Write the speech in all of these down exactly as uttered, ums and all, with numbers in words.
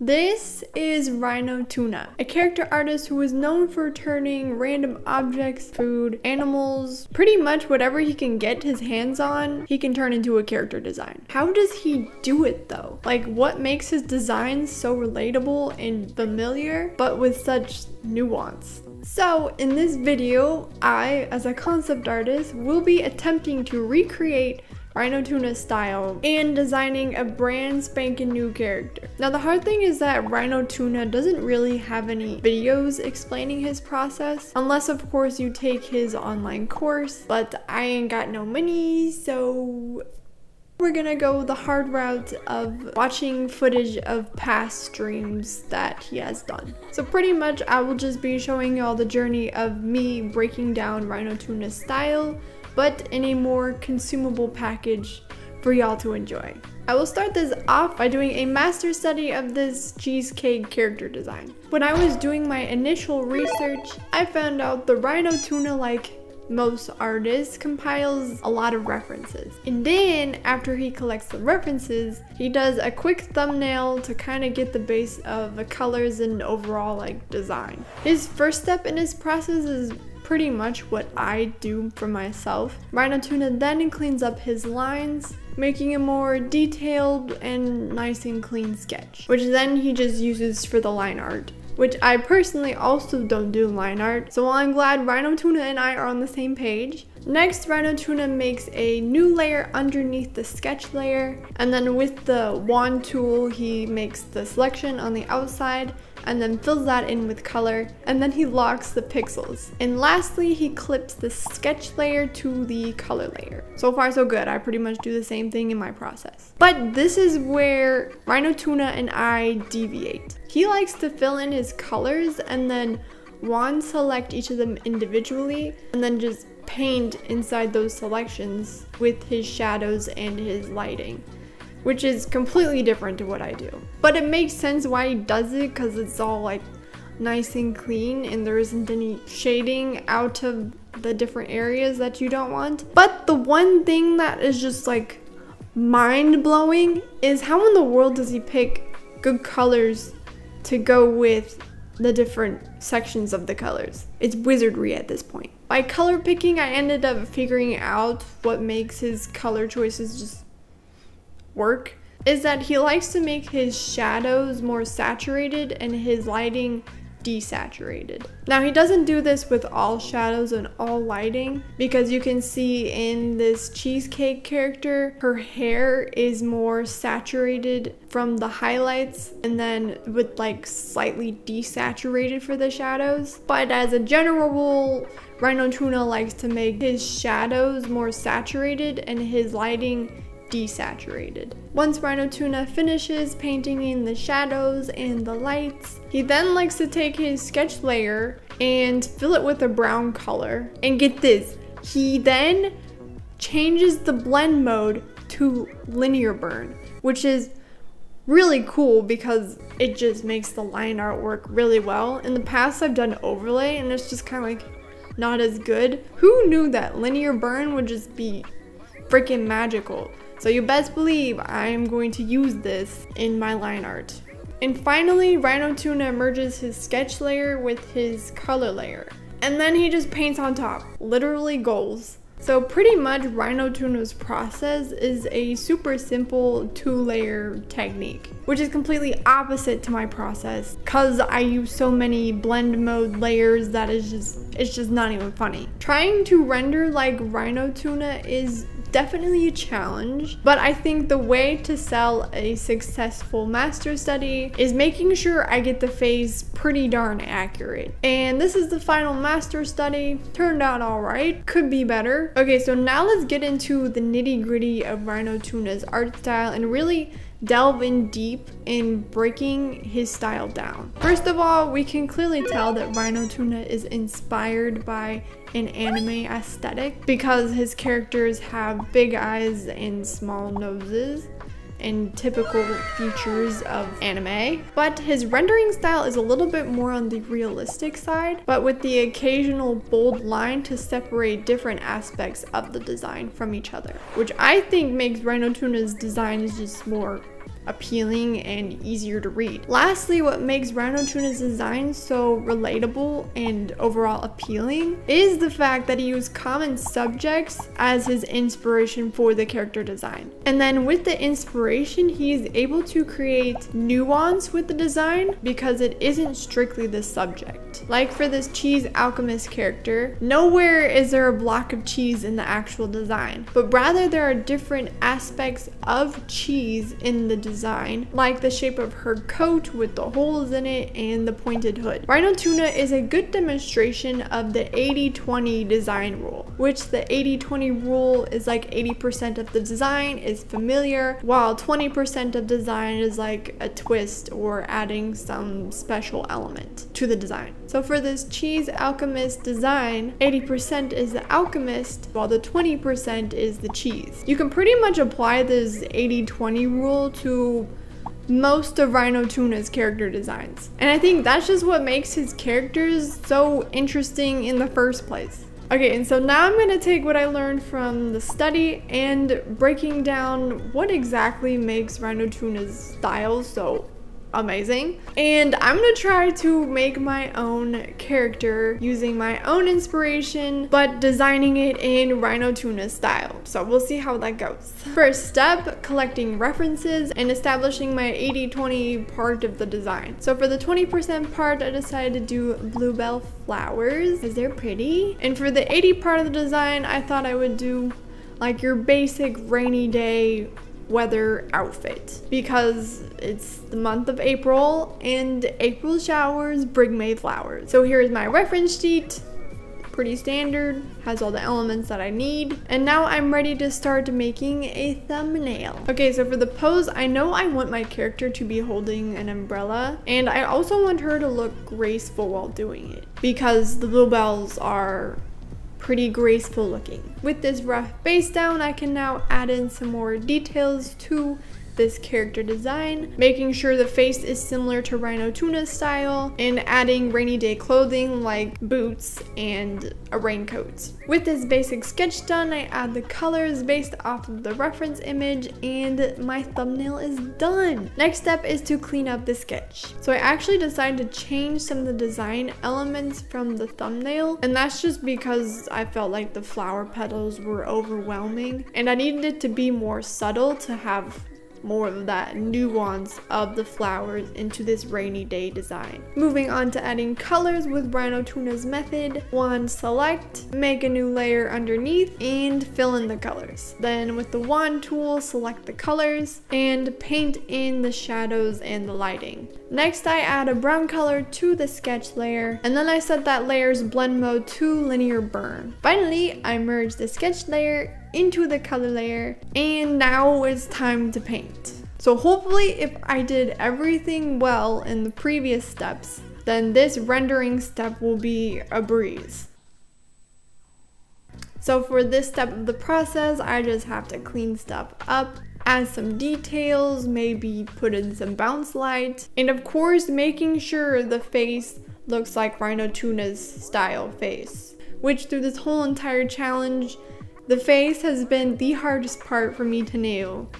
This is Rinotuna, a character artist who is known for turning random objects, food, animals, pretty much whatever he can get his hands on, he can turn into a character design. How does he do it though? Like, what makes his designs so relatable and familiar, but with such nuance? So in this video, I, as a concept artist, will be attempting to recreate Rinotuna style and designing a brand spanking new character. Now the hard thing is that Rinotuna doesn't really have any videos explaining his process, unless of course you take his online course, but I ain't got no money, so we're gonna go the hard route of watching footage of past streams that he has done. So pretty much I will just be showing y'all the journey of me breaking down Rinotuna's style, but in a more consumable package for y'all to enjoy. I will start this off by doing a master study of this cheesecake character design. When I was doing my initial research, I found out the Rinotuna-like most artists compiles a lot of references, and then after he collects the references, he does a quick thumbnail to kind of get the base of the colors and overall like design. His first step in his process is pretty much what I do for myself. Rinotuna then cleans up his lines, making a more detailed and nice and clean sketch, which then he just uses for the line art, which I personally also don't do line art, so I'm glad Rinotuna and I are on the same page. Next, Rinotuna makes a new layer underneath the sketch layer, and then with the wand tool, he makes the selection on the outside, and then fills that in with color, and then he locks the pixels. And lastly, he clips the sketch layer to the color layer. So far so good, I pretty much do the same thing in my process. But this is where Rinotuna and I deviate. He likes to fill in his colors and then wand select each of them individually, and then just paint inside those selections with his shadows and his lighting, which is completely different to what I do. But it makes sense why he does it, because it's all like nice and clean and there isn't any shading out of the different areas that you don't want. But the one thing that is just like mind-blowing is how in the world does he pick good colors to go with the different sections of the colors? It's wizardry at this point. By color picking, I ended up figuring out what makes his color choices just work is that he likes to make his shadows more saturated and his lighting desaturated. Now he doesn't do this with all shadows and all lighting, because you can see in this cheesecake character, her hair is more saturated from the highlights and then with like slightly desaturated for the shadows. But as a general rule, Rinotuna likes to make his shadows more saturated and his lighting desaturated. Once Rinotuna finishes painting in the shadows and the lights, he then likes to take his sketch layer and fill it with a brown color. And get this, he then changes the blend mode to linear burn, which is really cool because it just makes the line art work really well. In the past, I've done overlay and it's just kind of like not as good. Who knew that linear burn would just be freaking magical? So you best believe I'm going to use this in my line art. And finally, Rinotuna merges his sketch layer with his color layer. And then he just paints on top, literally goals. So pretty much Rinotuna's process is a super simple two-layer technique, which is completely opposite to my process because I use so many blend mode layers that is just, it's just not even funny. Trying to render like Rinotuna is definitely a challenge, but I think the way to sell a successful master study is making sure I get the face pretty darn accurate. And this is the final master study. Turned out all right. Could be better. Okay, so now let's get into the nitty-gritty of Rinotuna's art style and really delve in deep in breaking his style down. First of all, we can clearly tell that Rinotuna is inspired by an anime aesthetic because his characters have big eyes and small noses and typical features of anime. But his rendering style is a little bit more on the realistic side, but with the occasional bold line to separate different aspects of the design from each other, which I think makes Rinotuna's designs just more appealing and easier to read. Lastly, what makes Rinotuna's design so relatable and overall appealing is the fact that he used common subjects as his inspiration for the character design. And then with the inspiration, he is able to create nuance with the design because it isn't strictly the subject. Like for this cheese alchemist character, nowhere is there a block of cheese in the actual design, but rather there are different aspects of cheese in the design, like the shape of her coat with the holes in it and the pointed hood. Rinotuna is a good demonstration of the eighty twenty design rule, which the eighty twenty rule is like eighty percent of the design is familiar, while twenty percent of design is like a twist or adding some special element to the design. So for this cheese alchemist design, eighty percent is the alchemist, while the twenty percent is the cheese. You can pretty much apply this eighty twenty rule to most of Rinotuna's character designs. And I think that's just what makes his characters so interesting in the first place. Okay, and so now I'm going to take what I learned from the study and breaking down what exactly makes Rinotuna's style so amazing, and I'm gonna try to make my own character using my own inspiration but designing it in Rinotuna style, so we'll see how that goes. First step, collecting references and establishing my eighty twenty part of the design. So for the twenty percent part, I decided to do bluebell flowers because they're pretty, and for the eighty part of the design, I thought I would do like your basic rainy day weather outfit because it's the month of April and April showers bring May flowers. So here's my reference sheet, pretty standard, has all the elements that I need, and now I'm ready to start making a thumbnail. Okay, so for the pose, I know I want my character to be holding an umbrella, and I also want her to look graceful while doing it because the bluebells are pretty graceful looking. With this rough base down, I can now add in some more details to this character design, making sure the face is similar to Rinotuna's style and adding rainy day clothing like boots and a raincoat. With this basic sketch done, I add the colors based off of the reference image and my thumbnail is done. Next step is to clean up the sketch. So I actually decided to change some of the design elements from the thumbnail, and that's just because I felt like the flower petals were overwhelming and I needed it to be more subtle to have more of that nuance of the flowers into this rainy day design. Moving on to adding colors with Rinotuna's method. Wand select, make a new layer underneath, and fill in the colors. Then with the wand tool, select the colors and paint in the shadows and the lighting. Next, I add a brown color to the sketch layer, and then I set that layer's blend mode to linear burn. Finally, I merge the sketch layer into the color layer, and now it's time to paint. So hopefully if I did everything well in the previous steps, then this rendering step will be a breeze. So for this step of the process, I just have to clean stuff up, add some details, maybe put in some bounce light, and of course making sure the face looks like Rinotuna's style face, which through this whole entire challenge, the face has been the hardest part for me to nail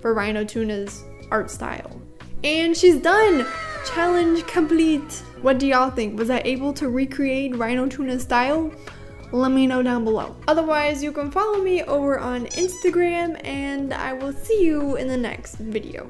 for Rinotuna's art style. And she's done! Challenge complete! What do y'all think? Was I able to recreate Rinotuna's style? Let me know down below. Otherwise, you can follow me over on Instagram, and I will see you in the next video.